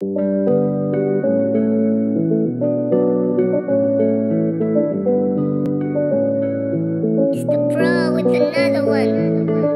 It's the Pro with another one.